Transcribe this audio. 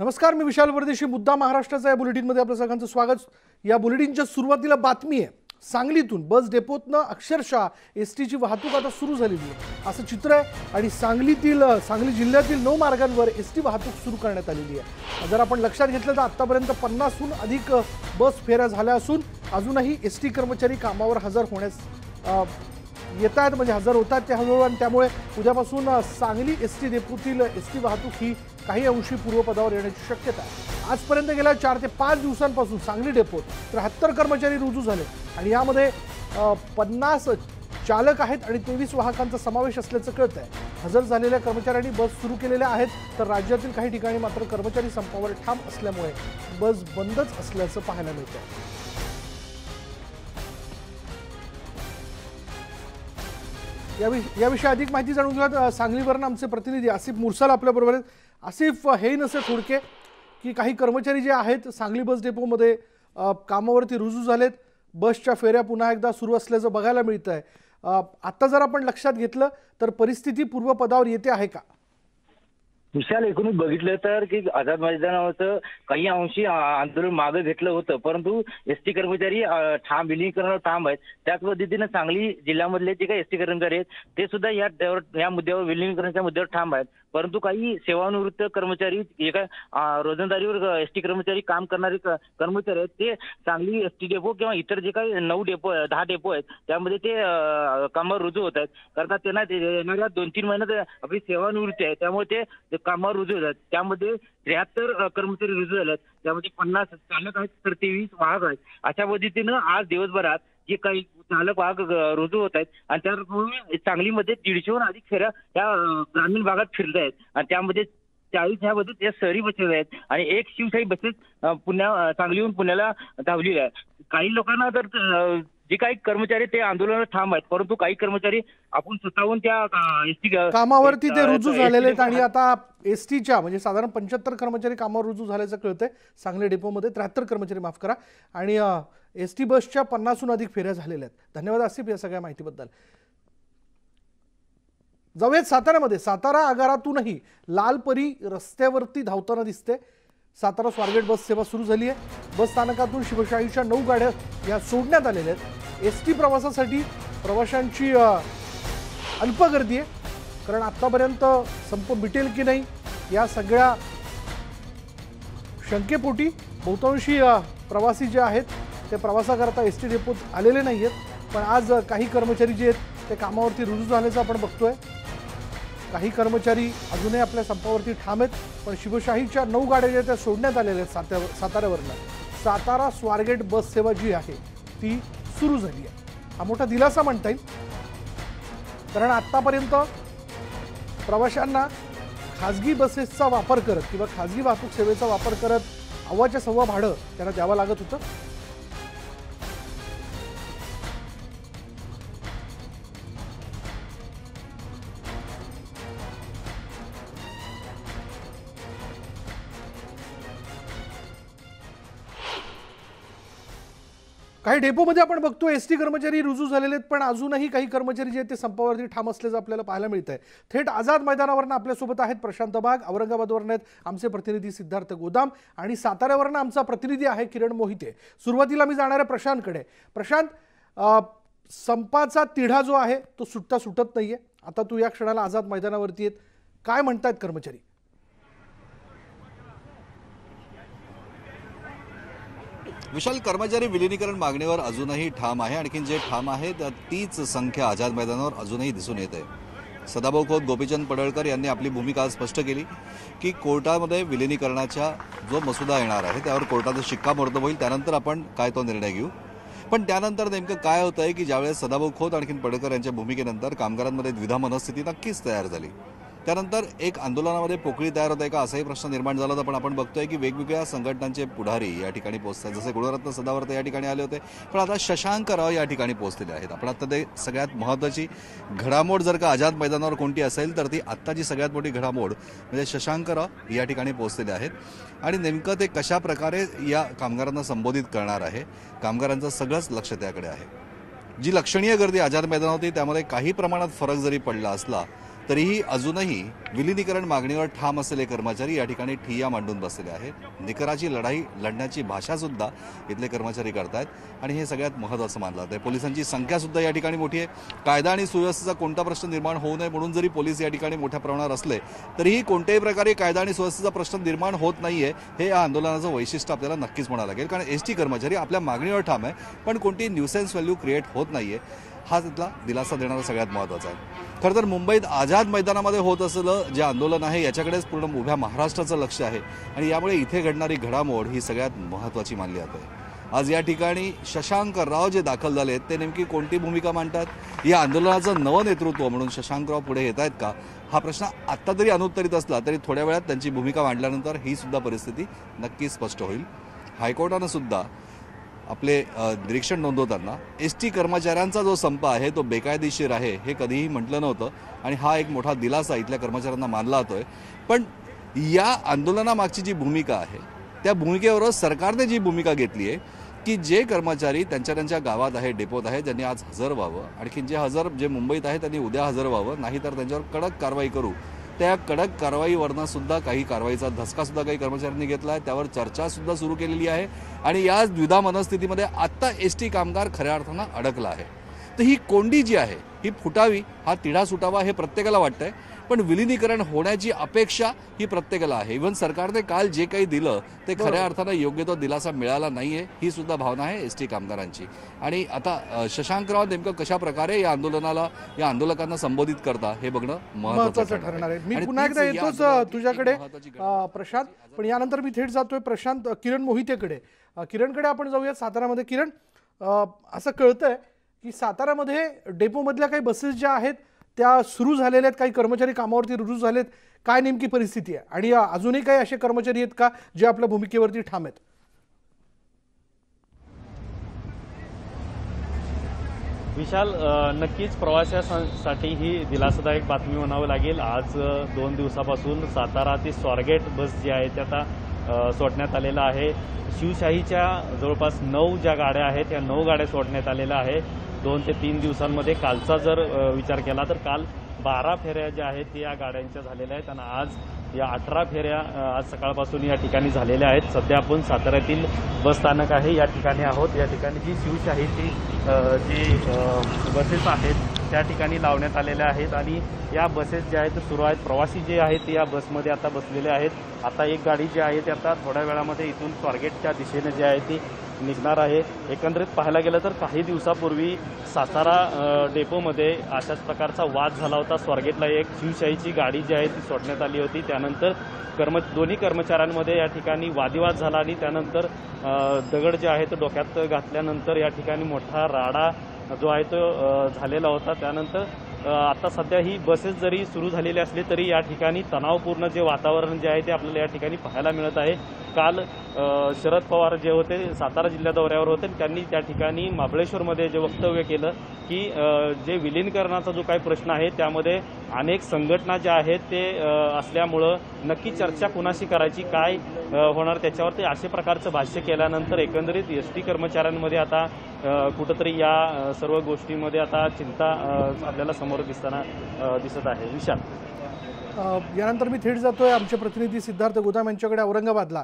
नमस्कार, मी विशाल परदेशी. मुद्दा महाराष्ट्राचा या बुलेटिनमध्ये आपलं सगळ्यांचं स्वागत. या बुलेटिनच्या सुरुवातीला बातमी आहे सांगलीतून. बस डेपोतनं अक्षरशः एसटीची वाहतूक आता सुरू झालेली आहे असं चित्र आहे आणि सांगली जिल्ह्यातील 9 मार्गांवर एसटी वाहतूक सुरू करण्यात आलेली आहे. जर आपण लक्षात घेतलं तर आतापर्यंत 50हून अधिक बस फेऱ्या झाल्या असून अजूनही एसटी कर्मचारी कामावर हजर होण्यास येत आहेत, म्हणजे हजर होतात ते हजर. आणि त्यामुळे उद्यापासून सांगली एसटी डेपोतील एसटी वाहतूक ही काही अंशी पूर्वपदावर येण्याची शक्यता आहे. आजपर्यंत गेल्या 4 ते 5 दिवसांपासून सांगली डेपोत 73 कर्मचारी रुजू झाले आणि यामध्ये 50 चालक आहेत आणि 23 वाहकांचा समावेश असल्याचं कळतं आहे. हजर झालेल्या कर्मचाऱ्यांनी बस सुरू केलेल्या आहेत तर राज्यातील काही ठिकाणी मात्र कर्मचारी संपावर ठाम असल्यामुळे बस बंदच असल्याचं पाहायला मिळतं. याविषयी अधिक माहिती जाणून घेऊयात. सांगलीवरून आमचे प्रतिनिधी आसिफ मुर्सल आपल्याबरोबर आहेत. आसिफ, हे नसे थोडके की काही कर्मचारी जे आहेत सांगली बस डेपोमध्ये कामावरती रुजू झालेत, बसच्या फेऱ्या पुन्हा एकदा सुरू असल्याचं बघायला मिळतं आहे. आता जर आपण लक्षात घेतलं तर परिस्थिती पूर्वपदावर येते आहे का? विशाल, एकूणच बघितलं तर की आझाद मैदानावरचं काही अंशी आंदोलन मागे घेतलं होतं, परंतु एसटी कर्मचारी ठाम विलिनीकरणावर ठाम आहेत. त्याच पद्धतीनं सांगली जिल्ह्यामधले जे काही एसटी कर्मचारी आहेत ते सुद्धा या मुद्द्यावर, विलिनीकरणाच्या मुद्द्यावर ठाम आहेत. परंतु काही सेवानिवृत्त कर्मचारी, एका रोजंदारीवर एसटी कर्मचारी काम करणारे कर्मचारी आहेत ते सांगली एसटी डेपो किंवा इतर जे काही 9 डेपो 10 डेपो आहेत त्यामध्ये ते कामावर रुजू होत आहेत. कारण त्यांना येणाऱ्या 2-3 महिन्यात आपली सेवानिवृत्ती आहे, त्यामुळे ते कामावर रुजू होतात. त्यामध्ये 73 कर्मचारी रुजू झाले आहेत, त्यामध्ये 50 चालक आहेत तर 23 वाहक आहेत. अशा पद्धतीनं आज दिवसभरात जे काही चालक वाहक रुजू होत आहेत आणि त्यापूर्वी सांगलीमध्ये 150हून अधिक फेऱ्या त्या ग्रामीण भागात फिरत आहेत आणि त्यामध्ये 40 ह्या बसेस या शहरी बसेस आहेत आणि 1 शिवशाही बसेस सांगलीहून पुण्याला धावलेली आहे. काही लोकांना तर जे काही कर्मचारी ते आंदोलनाला ठाम आहेत, परंतु काही कर्मचारी आपण स्वतःहून त्या एसटी कामावरती ते रुजू झालेले आहेत आणि आता एसटीच्या म्हणजे साधारण 75 कर्मचारी कामावर रुजू झाल्याचं कळतंय. सांगली डेपोमध्ये 73 कर्मचारी, माफ करा, आणि एसटी बसच्या 50हून अधिक फेऱ्या झालेल्या आहेत. धन्यवाद आसिफ या सगळ्या माहितीबद्दल. जाऊयात सातारामध्ये. सातारा आगारातूनही लालपरी रस्त्यावरती धावताना दिसते. सातारा स्वारगेट बस सेवा सुरू झाली आहे. बस स्थानकातून शिवशाहीच्या 9 गाड्या या सोडण्यात आलेल्या आहेत. एसटी प्रवासासाठी प्रवाशांची अल्प गर्दी आहे, कारण आत्तापर्यंत संप मिटेल की नाही या सगळ्या शंकेपोटी बहुतांशी प्रवासी जे आहेत ते प्रवासाकरता एसटी डेपोत आलेले नाही आहेत. पण आज काही कर्मचारी जे आहेत ते कामावरती रुजू झाल्याचं आपण बघतोय. काही कर्मचारी अजूनही आपल्या संपावरती ठाम आहेत, पण शिवशाहीच्या 9 गाड्या ज्या त्या सोडण्यात आलेल्या आहेत साताऱ्यावरनं. सातारा स्वारगेट बस सेवा जी आहे ती सुरू झाली आहे. हा मोठा दिलासा म्हणता येईल, कारण आत्तापर्यंत प्रवाशांना खाजगी बसेसचा वापर करत किंवा खाजगी वाहतूक सेवेचा वापर करत अव्वाच्या सव्वा भाडं त्यांना द्यावं लागत होतं. काही डेपोमध्ये आपण बघतो एसटी कर्मचारी रुजू झालेले आहेत, पण अजूनही काही कर्मचारी जे आहेत ते संपावरती ठाम असल्याचं आपल्याला पाहायला मिळत आहे. थेट आझाद मैदानावरनं आपल्यासोबत आहेत प्रशांत बाग, औरंगाबादवरनं आहेत आमचे प्रतिनिधी सिद्धार्थ गोदाम आणि साताऱ्यावरनं आमचा प्रतिनिधी आहे किरण मोहिते. सुरुवातीला मी जाणार आहे प्रशांतकडे. प्रशांत, संपाचा तिढा जो आहे तो सुटत नाही आहे. आता तू या क्षणाला आझाद मैदानावरती आहेत, काय म्हणतायत कर्मचारी? विशाल, कर्मचारी विलिनीकरण मागणीवर अजूनही ठाम आहे. आणखीन जे ठाम आहेत तीच संख्या आझाद मैदानावर अजूनही दिसून येते. सदाभाऊ खोत, गोपीचंद पडळकर यांनी आपली भूमिका स्पष्ट केली की कोर्टामध्ये विलिनीकरणाचा जो मसुदा येणार आहे त्यावर कोर्टाचं शिक्कामोर्तब होईल, त्यानंतर आपण काय तो निर्णय घेऊ. पण त्यानंतर नेमकं काय होतं आहे की ज्यावेळेस सदाभाऊ खोत आणखीन पडळकर यांच्या भूमिकेनंतर कामगारांमध्ये द्विधा मनस्थिती नक्कीच तयार झाली, त्यानंतर एक आंदोलनामध्ये पोकळी तयार होत आहे का असाही प्रश्न निर्माण झाला होता. पण आपण बघतोय की वेगवेगळ्या संघटनांचे पुढारी या ठिकाणी पोहोचत आहेत. जसे गुणरत्न सदावर्ते या ठिकाणी आले होते, पण आता शशांक राव या ठिकाणी पोहोचलेले आहेत. आपण आता ते सगळ्यात महत्त्वाची घडामोड जर का आझाद मैदानावर कोणती असेल तर ती आत्ताची सगळ्यात मोठी घडामोड म्हणजे शशांक राव या ठिकाणी पोहोचलेले आहेत आणि नेमकं ते कशा प्रकारे या कामगारांना संबोधित करणार आहे. कामगारांचं सगळंच लक्ष त्याकडे आहे. जी लक्षणीय गर्दी आझाद मैदानावरती त्यामध्ये काही प्रमाणात फरक जरी पडला असला तरीही अजूनही विलीनीकरण मागणीवर ठाम असलेले कर्मचारी या ठिकाणी ठिय्या मांडून बसलेले आहेत। निकराची लढाई लढण्याची भाषा सुद्धा इथले कर्मचारी करतायत आणि हे सगळ्यात महत्त्वाचं मानलं जातं। पोलिसांची संख्या सुद्धा या ठिकाणी मोठी आहे। कायदा आणि सुव्यवस्थेचा कोणता प्रश्न निर्माण होऊ नये म्हणून जरी पोलीस या ठिकाणी मोठ्या प्रमाणावर असले तरीही कोणत्याही प्रकारे कायदा आणि सुव्यवस्थेचा प्रश्न निर्माण होत नाहीये, हे या आंदोलनाचं वैशिष्ट्य आपल्याला नक्कीच म्हणावं लागेल। कारण एसटी कर्मचारी आपल्या मागणीवर ठाम आहे पण कोणती न्यूसेन्स व्हॅल्यू क्रिएट होत नाहीये, हा तिथला दिलासा देणारा सगळ्यात महत्त्वाचा आहे। खरंतर मुंबईत आझाद मैदानामध्ये होत असलेलं जे आंदोलन आहे याच्याकडेच पूर्ण उभ्या महाराष्ट्राचं लक्ष आहे आणि यामुळे इथे घडणारी घडामोड ही सगळ्यात महत्त्वाची मानली जाते। आज या ठिकाणी शशांक राव जे दाखल झालेत ते नेमकी कोणती भूमिका मांडतात, या आंदोलनाचं नवं नेतृत्व म्हणून शशांक राव पुढे येत आहेत का, हा प्रश्न आत्ता तरी अनुत्तरित असला तरी थोड्या वेळात त्यांची भूमिका मांडल्यानंतर ही सुद्धा परिस्थिती नक्कीच स्पष्ट होईल। हायकोर्टानं सुद्धा आपले निरीक्षण नोंदवताना एस टी कर्मचाऱ्यांचा जो संप आहे तो बेकायदेशीर आहे हे कधीही म्हटलं नव्हतं आणि हा एक मोठा दिलासा इथल्या कर्मचाऱ्यांना मानला जातोय। पण या आंदोलनामागची जी भूमिका आहे त्या भूमिकेवर सरकारने जी भूमिका घेतली आहे की जे कर्मचारी त्यांच्या त्यांच्या गावात आहे, डेपोत आहे, त्यांनी आज हजर व्हावं, आणखी जे हजर जे मुंबईत आहे त्यांनी उद्या हजर व्हावं, नाहीतर त्यांच्यावर कडक कारवाई करू। त्या कडक कारवाईवरनं सुद्धा काही कारवाईचा धसकासुद्धा काही कर्मचाऱ्यांनी घेतला आहे, त्यावर चर्चासुद्धा सुरू केलेली आहे आणि या द्विधा मनस्थितीमध्ये आत्ता एस टी कामगार खऱ्या अर्थानं अडकला आहे। तर ही कोंडी जी आहे ही फुटावी, हा तिढा सुटावा हे प्रत्येकाला वाटतं आहे पण विलीनीकरण होण्याची अपेक्षा ही प्रत्येकाला आहे। इव्हन सरकारने काल जे काही दिलं ते खऱ्या अर्थानं योग्य तो दिलासा मिळाला नाही आहे ही सुद्धा भावना आहे एस टी कामगारांची। आणि आता शशांकराव नेमकं कशा प्रकारे या आंदोलनाला या आंदोलकांना संबोधित करता हे बघणं महत्त्वाचं ठरणार आहे। मी पुन्हा एकदा येतोच तुझ्याकडे प्रशांत, पण यानंतर मी थेट जातोय प्रशांत किरण मोहितेकडे। किरणकडे आपण जाऊयात सातारामध्ये। किरण, असं कळतंय की सातारामध्ये डेपोमधल्या काही बसेस ज्या आहेत त्या सुरू झालेल्या आहेत, काही कर्मचारी कामावरती रुजू झालेत, काय नेमकी परिस्थिती आहे आणि अजूनही काही असे कर्मचारी आहेत का जे आपल्या भूमिकेवरती ठाम आहेत? विशाल, नक्कीच प्रवाशांसाठी ही दिलासादायक बातमी म्हणावं लागेल। आज 2 दिवसापासून सातारा ते स्वारगेट बस जी आहे त्या आता सोडण्यात आलेला आहे। शिवशाहीच्या जवळपास 9 ज्या गाड्या आहेत त्या 9 गाड्या सोडण्यात आलेल्या आहे 2 ते 3 दिवसांमध्ये। कालचा जर विचार केला तर काल 12 फेऱ्या ज्या आहेत त्या गाड्यांच्या झालेल्या आहेत आणि आज या 18 फेऱ्या आज सकाळपासून या ठिकाणी झालेल्या आहेत। सध्या आपण साताऱ्यातील बसस्थानक आहे या ठिकाणी आहोत। या ठिकाणी जी शिवशाहीची जी बसेस आहेत त्या ठिकाणी लावण्यात आलेल्या आहेत आणि या बसेस ज्या आहेत सुरू आहेत। प्रवासी जे आहेत ते या बसमध्ये आता बसलेले आहेत। आता एक गाडी जी आहे ती आता थोड्या वेळामध्ये इथून स्वारगेटच्या दिशेने जी आहे ती निघणार आहे। एकंदरीत पाहायला गेलं तर काही दिवसापूर्वी सातारा डेपोमध्ये अशाच प्रकारचा वाद झाला होता। स्वारगेटला एक शिवशाहीची गाडी जी आहे ती सोडण्यात आली होती, त्यानंतर दोन्ही कर्मचाऱ्यांमध्ये या ठिकाणी वादविवाद झाला आणि त्यानंतर दगड जे आहे तो डोक्यात घातल्यानंतर या ठिकाणी मोठा राडा जो आहे तो झालेला होता। त्यानंतर आता सध्या ही बसेस जरी सुरू झालेली असली तरी या ठिकाणी तणावपूर्ण जे वातावरण जे आहे ते आपल्याला या ठिकाणी पाहायला मिळत आहे। काल शरद पवार जे होते सातारा जिल्हा दौऱ्यावर होते, त्यांनी त्या ठिकाणी महाबळेश्वरमध्ये जे वक्तव्य केलं की जे विलीनीकरणाचा जो काही प्रश्न आहे त्यामध्ये अनेक संघटना ज्या आहेत ते असल्यामुळं नक्की चर्चा कुणाशी करायची, काय होणार त्याच्यावर ते असे प्रकारचं भाष्य केल्यानंतर एकंदरीत एस टी कर्मचाऱ्यांमध्ये आता कुठंतरी या सर्व गोष्टीमध्ये आता चिंता आपल्याला समोर दिसत आहे। विशाल, यानंतर मी थेट जातोय आमचे प्रतिनिधी सिद्धार्थ गोदाम यांच्याकडे औरंगाबादला।